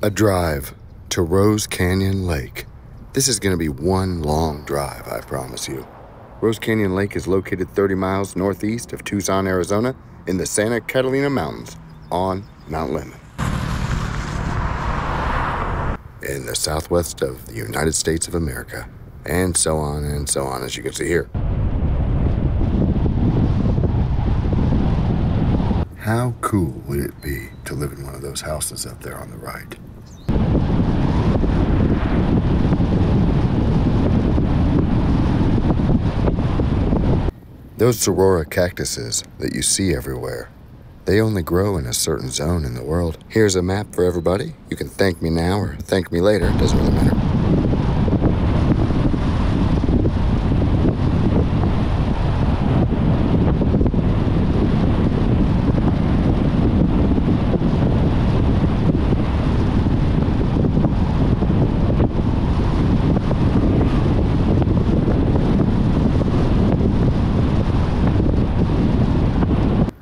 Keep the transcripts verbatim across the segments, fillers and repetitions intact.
A drive to Rose Canyon Lake. This is going to be one long drive, I promise you. Rose Canyon Lake is located thirty miles northeast of Tucson, Arizona, in the Santa Catalina Mountains on Mount Lemmon, in the southwest of the United States of America, and so on and so on, as you can see here. How cool would it be to live in one of those houses up there on the right? Those sorora cactuses that you see everywhere, they only grow in a certain zone in the world. Here's a map for everybody. You can thank me now or thank me later. It doesn't really matter.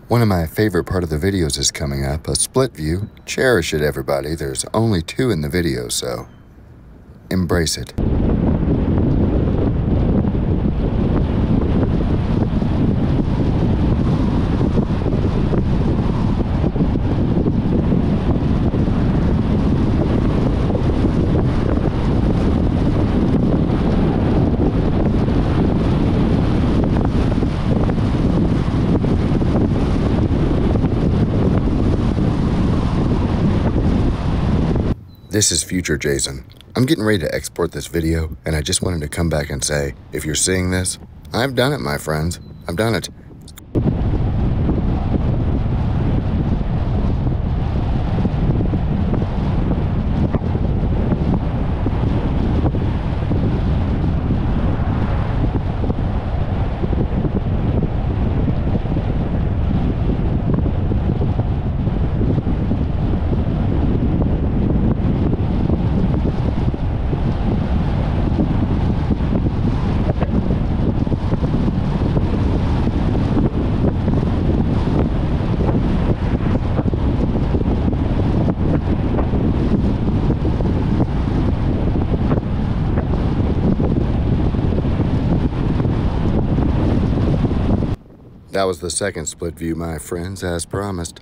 One of my favorite part of the videos is coming up, a split view. Cherish it, everybody. There's only two in the video, so embrace it. This is future Jason. I'm getting ready to export this video, and I just wanted to come back and say, if you're seeing this, I've done it, my friends. I've done it. That was the second split view, my friends, as promised.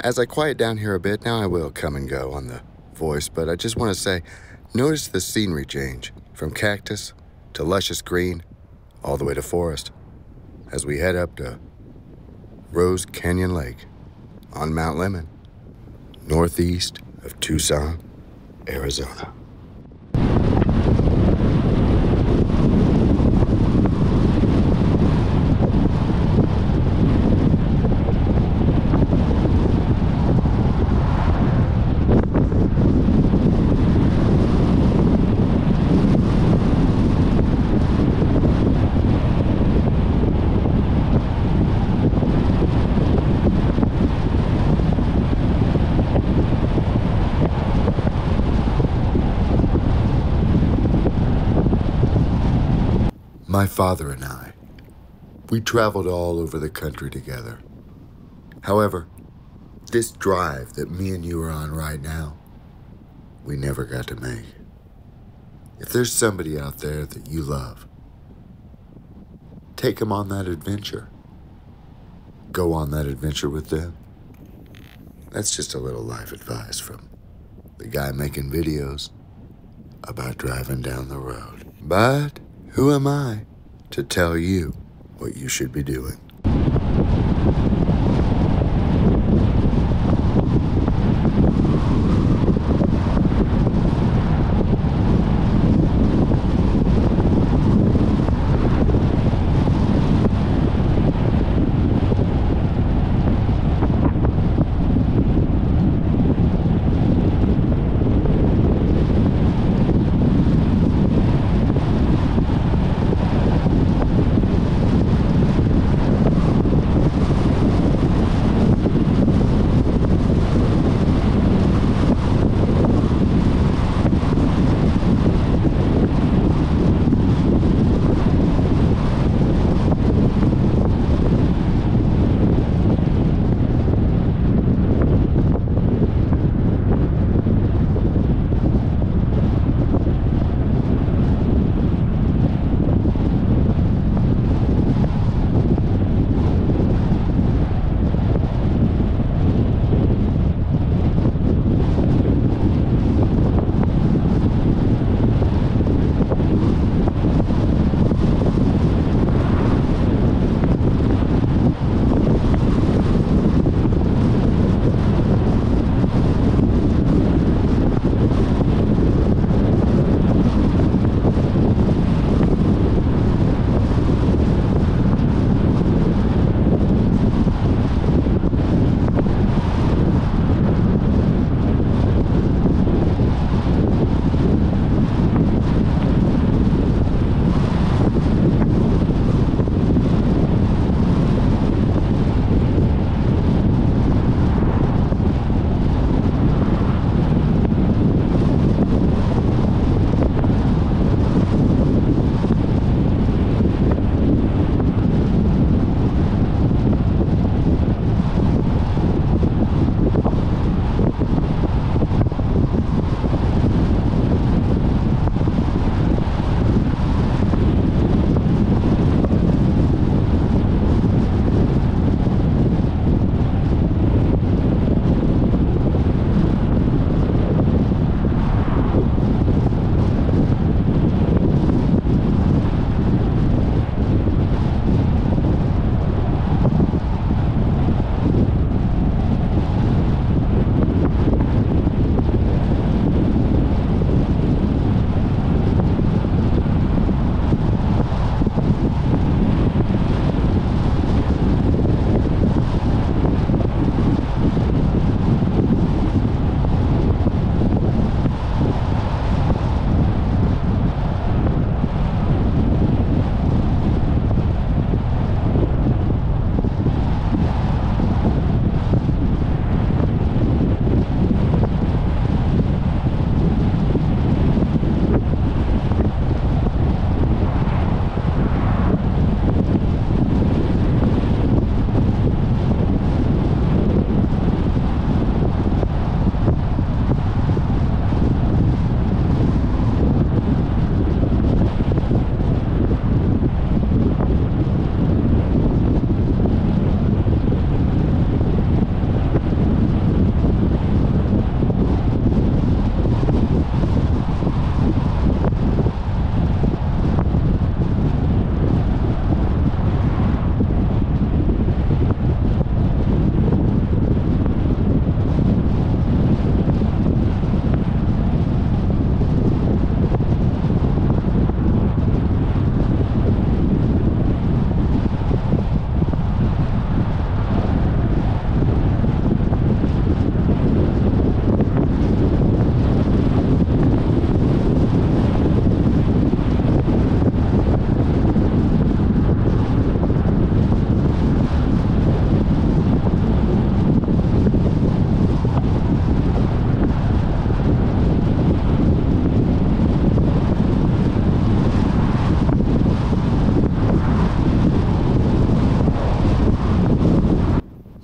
As I quiet down here a bit, now I will come and go on the voice, but I just want to say, notice the scenery change from cactus to luscious green, all the way to forest, as we head up to Rose Canyon Lake on Mount Lemmon, northeast of Tucson, Arizona. My father and I, we traveled all over the country together. However, this drive that me and you are on right now, we never got to make. If there's somebody out there that you love, take them on that adventure. Go on that adventure with them. That's just a little life advice from the guy making videos about driving down the road. But who am I to tell you what you should be doing?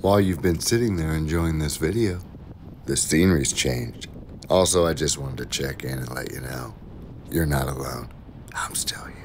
while you've been sitting there enjoying this video. The scenery's changed. Also, I just wanted to check in and let you know, you're not alone. I'm still here.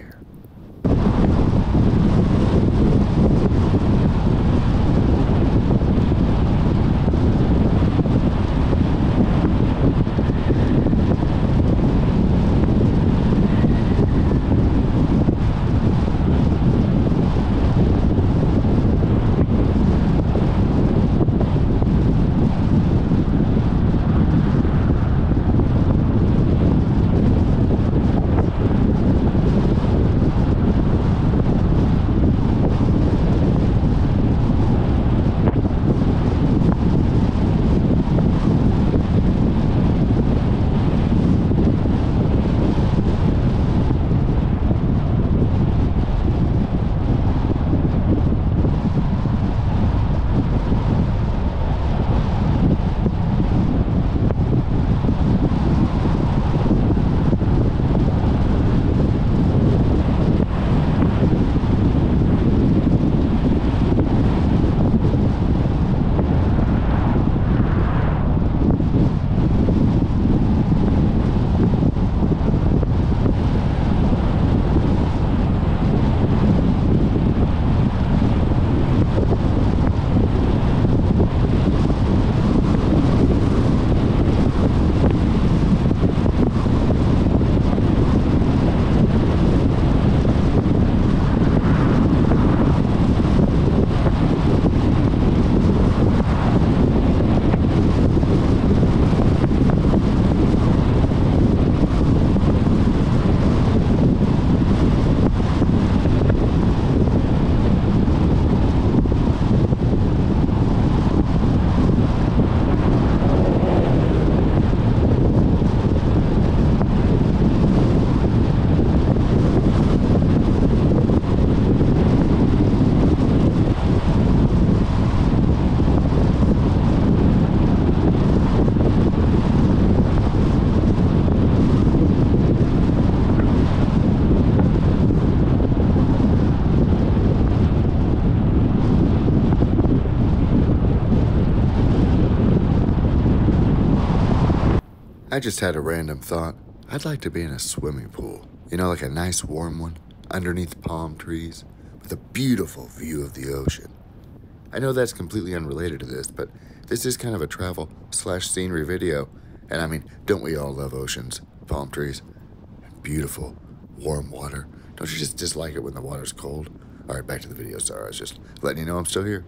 I just had a random thought. I'd like to be in a swimming pool. You know, like a nice warm one, underneath palm trees, with a beautiful view of the ocean. I know that's completely unrelated to this, but this is kind of a travel slash scenery video. And I mean, don't we all love oceans, palm trees, beautiful, warm water? Don't you just dislike it when the water's cold? All right, back to the video. Sorry, I was just letting you know I'm still here.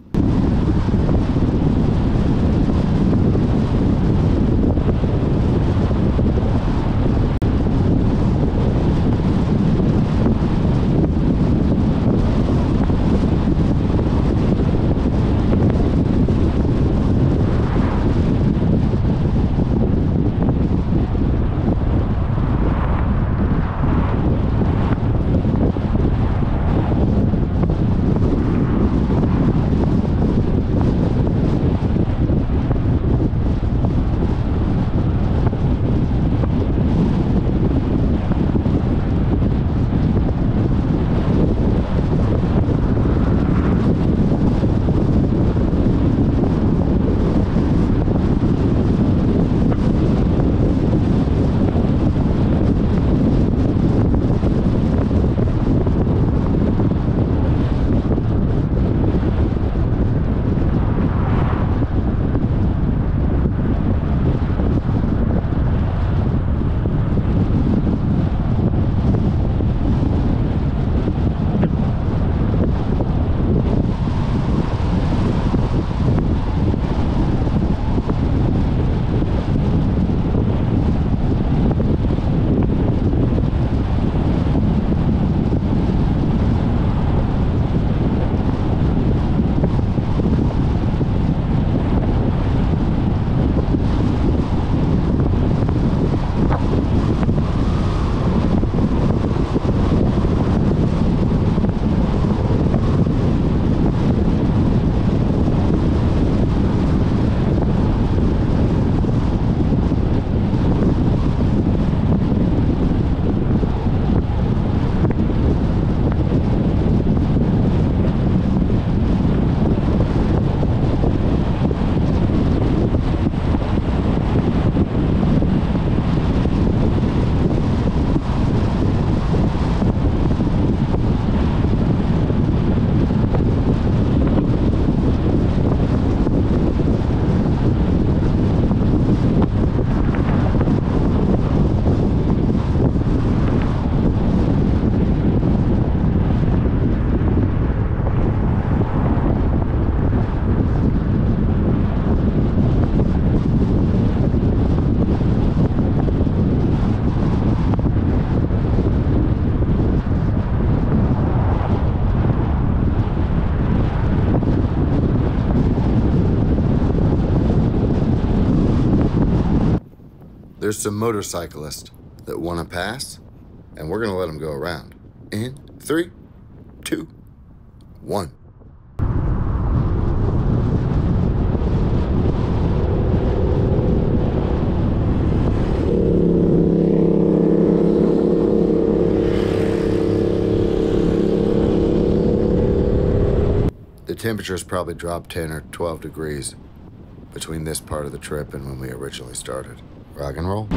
There's some motorcyclists that want to pass, and we're going to let them go around. In three, two, one. The temperature's probably dropped ten or twelve degrees between this part of the trip and when we originally started. Rock and roll.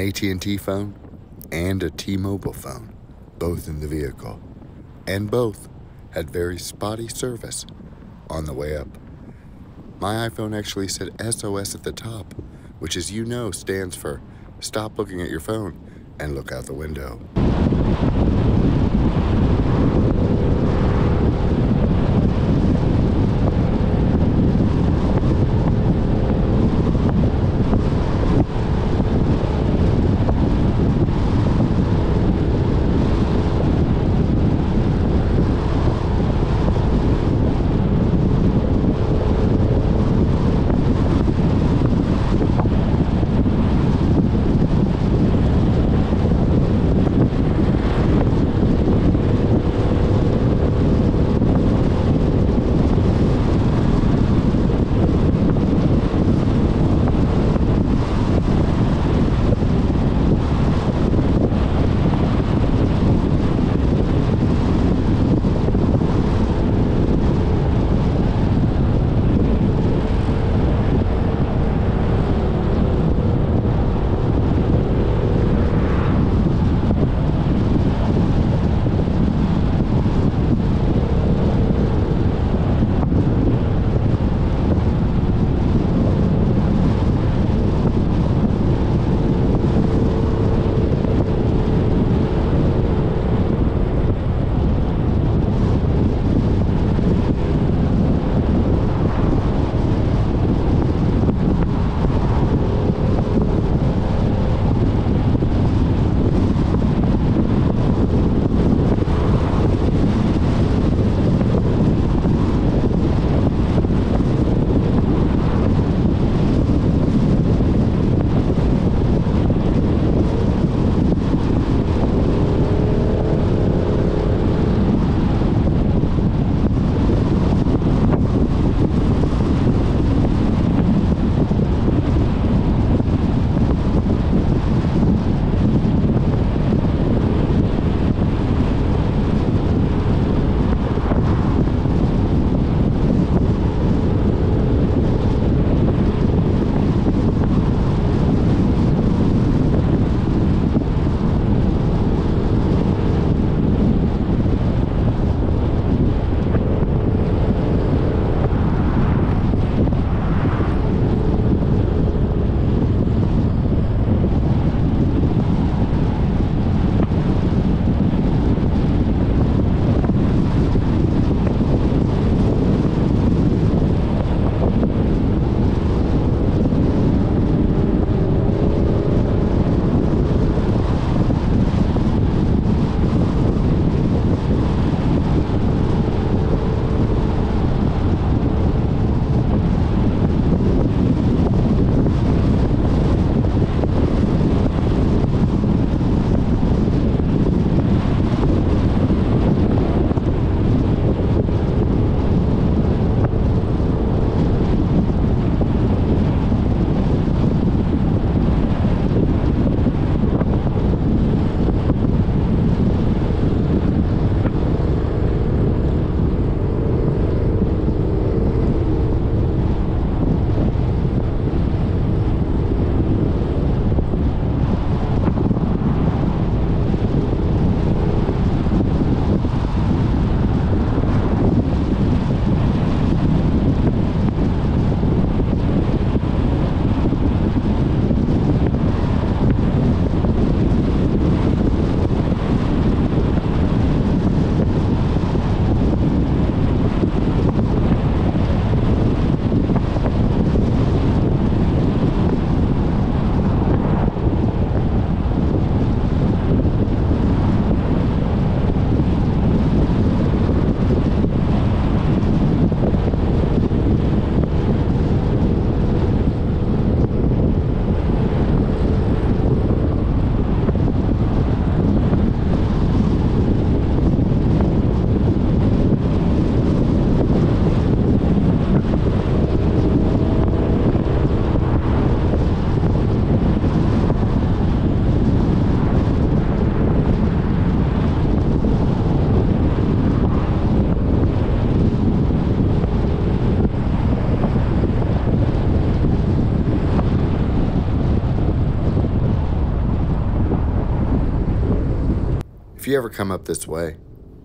A T and T phone and a T-Mobile phone, both in the vehicle, and both had very spotty service on the way up. My iPhone actually said S O S at the top, which, as you know, stands for stop looking at your phone and look out the window. you ever come up this way,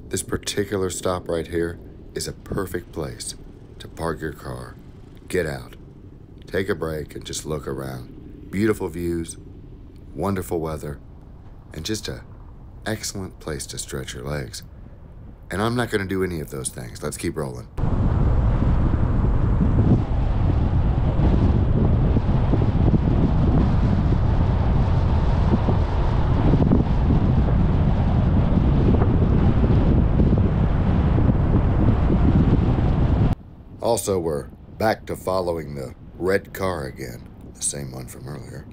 this particular stop right here is a perfect place to park your car, get out, take a break, and just look around. Beautiful views, wonderful weather, and just an excellent place to stretch your legs. And I'm not gonna do any of those things. Let's keep rolling. Also, we're back to following the red car again, the same one from earlier.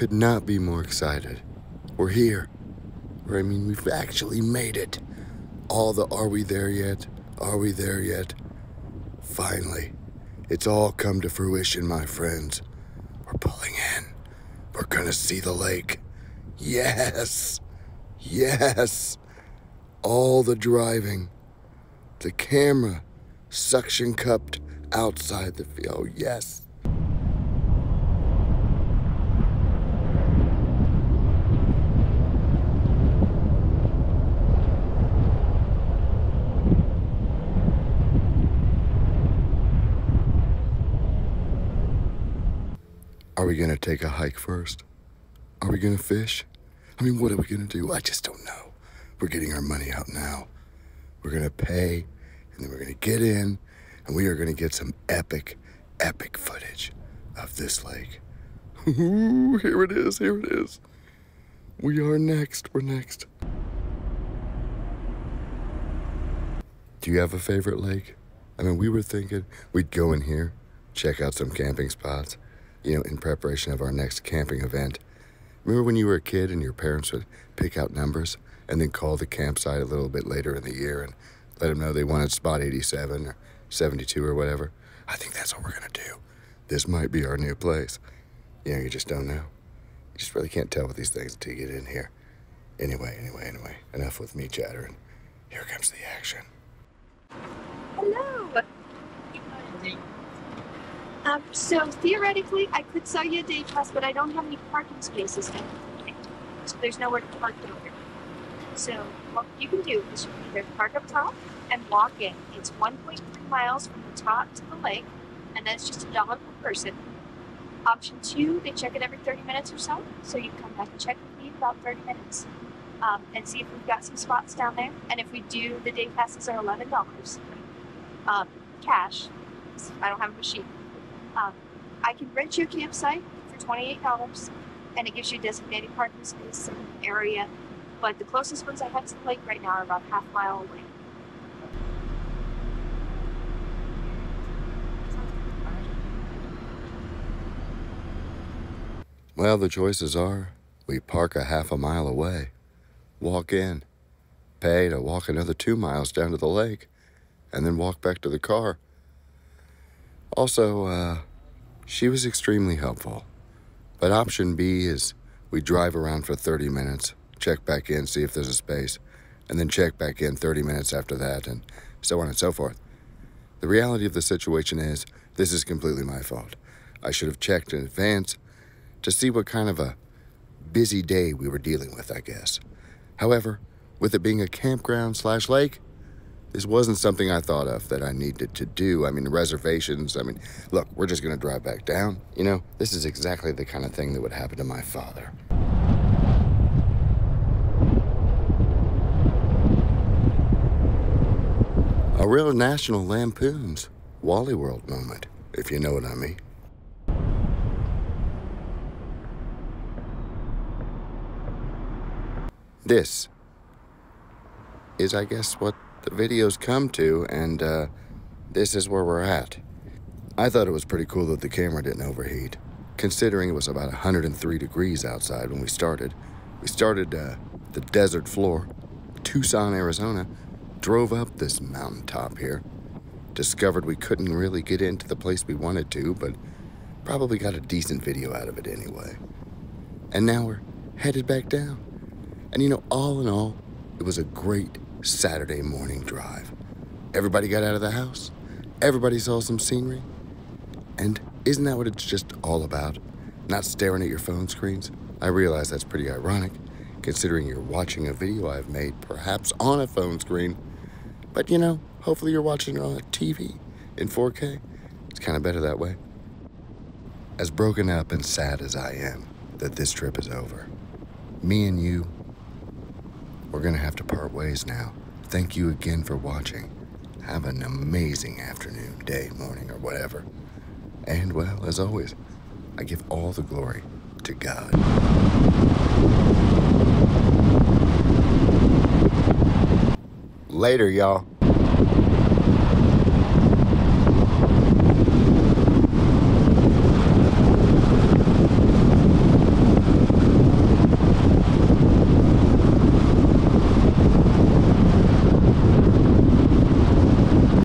could not be more excited. We're here. Or, I mean, we've actually made it. All the are we there yet? Are we there yet? Finally, it's all come to fruition, my friends. We're pulling in. We're gonna see the lake. Yes! Yes! All the driving. The camera suction cupped outside the field. Oh, yes. Are we gonna take a hike first? Are we gonna fish? I mean, what are we gonna do? I just don't know. We're getting our money out now. We're gonna pay, and then we're gonna get in, and we are gonna get some epic, epic footage of this lake. Ooh, here it is, here it is. We are next, we're next. Do you have a favorite lake? I mean, we were thinking we'd go in here, check out some camping spots, you know, in preparation of our next camping event. Remember when you were a kid and your parents would pick out numbers and then call the campsite a little bit later in the year and let them know they wanted spot eighty-seven or seventy-two or whatever? I think that's what we're gonna do. This might be our new place. You know, you just don't know. You just really can't tell with these things until you get in here. Anyway, anyway, anyway, enough with me chattering. Here comes the action. Hello. Um, so theoretically, I could sell you a day pass, but I don't have any parking spaces now. So there's nowhere to park over. So what you can do is you can either park up top and walk in. It's one point three miles from the top to the lake, and that's just a dollar per person. Option two, they check it every thirty minutes or so, so you can come back and check with me about thirty minutes um, and see if we've got some spots down there. And if we do, the day passes are eleven dollars um, cash. I don't have a machine. Um, I can rent you a campsite for twenty-eight dollars, and it gives you designated parking space in the area, but the closest ones I have to the lake right now are about half a mile away. Well, the choices are, we park a half a mile away, walk in, pay to walk another two miles down to the lake, and then walk back to the car. Also, uh, she was extremely helpful. But option B is we drive around for thirty minutes, check back in, see if there's a space, and then check back in thirty minutes after that, and so on and so forth. The reality of the situation is, this is completely my fault. I should have checked in advance to see what kind of a busy day we were dealing with, I guess. However, with it being a campground slash lake, this wasn't something I thought of that I needed to do. I mean, reservations, I mean, look, we're just gonna drive back down. You know, this is exactly the kind of thing that would happen to my father. A real National Lampoon's Wally World moment, if you know what I mean. This is, I guess, what the video's come to, and uh, this is where we're at. I thought it was pretty cool that the camera didn't overheat, considering it was about one hundred three degrees outside when we started. We started uh, the desert floor, Tucson, Arizona, drove up this mountaintop here, discovered we couldn't really get into the place we wanted to, but probably got a decent video out of it anyway. And now we're headed back down. And you know, all in all, it was a great Saturday morning drive. Everybody got out of the house. Everybody saw some scenery. And isn't that what it's just all about? Not staring at your phone screens? I realize that's pretty ironic, considering you're watching a video I've made, perhaps on a phone screen. But you know, hopefully you're watching it on a T V in four K. It's kind of better that way. As broken up and sad as I am that this trip is over, me and you, we're gonna have to part ways now. Thank you again for watching. Have an amazing afternoon, day, morning, or whatever. And well, as always, I give all the glory to God. Later, y'all.